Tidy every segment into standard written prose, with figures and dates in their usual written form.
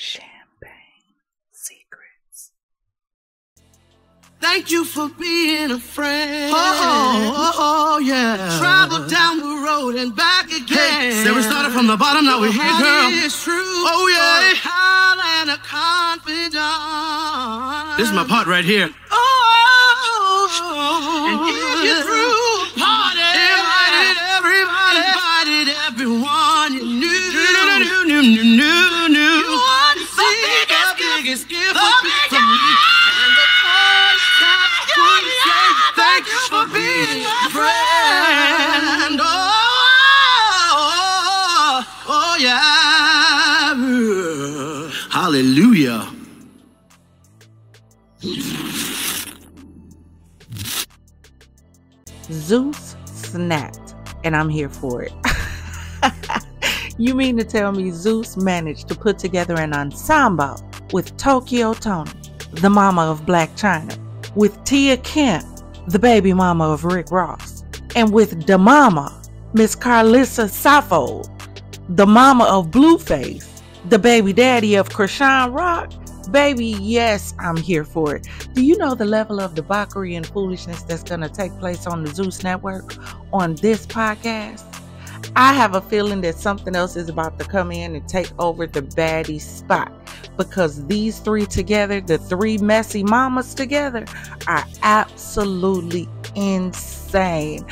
Champagne Secrets. Thank you for being a friend. Oh, yeah. Travel down the road and back again. Hey, so we started from the bottom, now we're here, girl. It's true. Oh, yeah. And a confidant. This is my part right here. Oh. And if you're through, party. Everybody, everyone you knew. You want to see the biggest gift from me. And the first time we say thank you for being my friend. Oh, yeah. Hallelujah. Zeus snapped, and I'm here for it. You mean to tell me Zeus managed to put together an ensemble with Tokyo Toni, the mama of Black China, with Tia Kemp, the baby mama of Rick Ross, and with Da Mama, Miss Karlissa Saffold, the mama of Blueface, the baby daddy of Krishan Rock? Baby, yes, I'm here for it. Do you know the level of debauchery and foolishness that's going to take place on the Zeus Network on this podcast? I have a feeling that something else is about to come in and take over the baddie spot, because these three together, the three messy mamas together, are absolutely insane.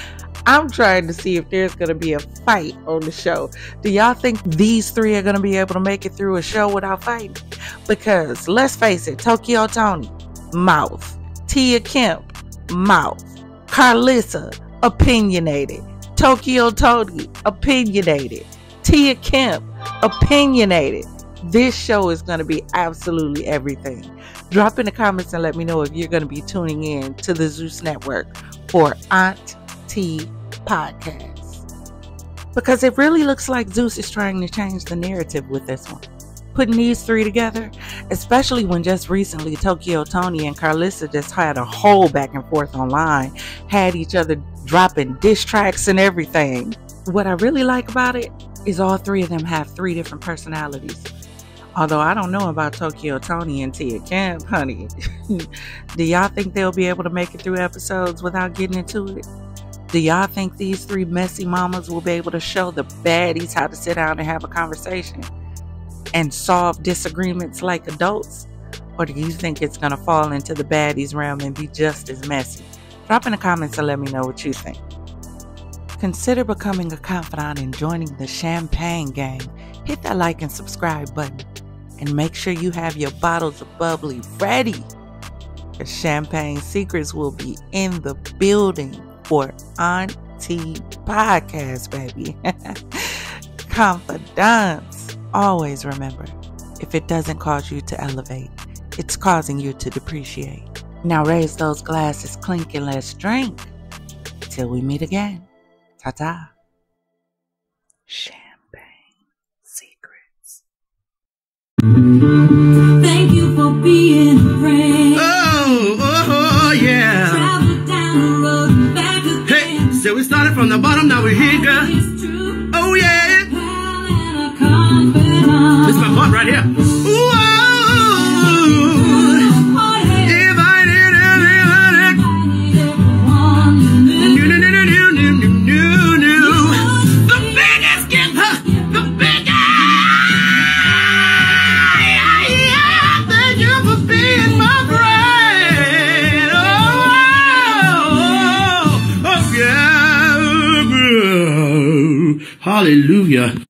I'm trying to see if there's going to be a fight on the show. Do y'all think these three are going to be able to make it through a show without fighting? Because let's face it, Tokyo Toni, mouth. Tia Kemp, mouth. Karlissa, opinionated. Tokyo Toni, opinionated. Tia Kemp, opinionated. This show is going to be absolutely everything. Drop in the comments and let me know if you're going to be tuning in to the Zeus Network for Aunt Tea Podcast, because it really looks like Zeus is trying to change the narrative with this one, putting these three together, especially when just recently Tokyo Toni and Karlissa just had a whole back and forth online, had each other dropping diss tracks and everything. What I really like about it is all three of them have three different personalities. Although I don't know about Tokyo Toni and Tia Kemp, honey. Do y'all think they'll be able to make it through episodes without getting into it? Do y'all think these three messy mamas will be able to show the baddies how to sit down and have a conversation and solve disagreements like adults? Or do you think it's going to fall into the baddies realm and be just as messy? Drop in the comments and let me know what you think. Consider becoming a confidant and joining the Champagne Gang. Hit that like and subscribe button. And make sure you have your bottles of bubbly ready. The Champagne Secrets will be in the building for Aunt Tea Podcast, baby. Confidants. Always remember, if it doesn't cause you to elevate, it's causing you to depreciate. Now raise those glasses, clink, and let's drink. Till we meet again. Ta-ta. Champagne Secrets. Thank you for being a friend. So we started from the bottom, now we're here, girl. Oh, yeah. This is my part right here. Whoa. The biggest gift, huh? The biggest. Yeah. Thank you for being my friend. Hallelujah.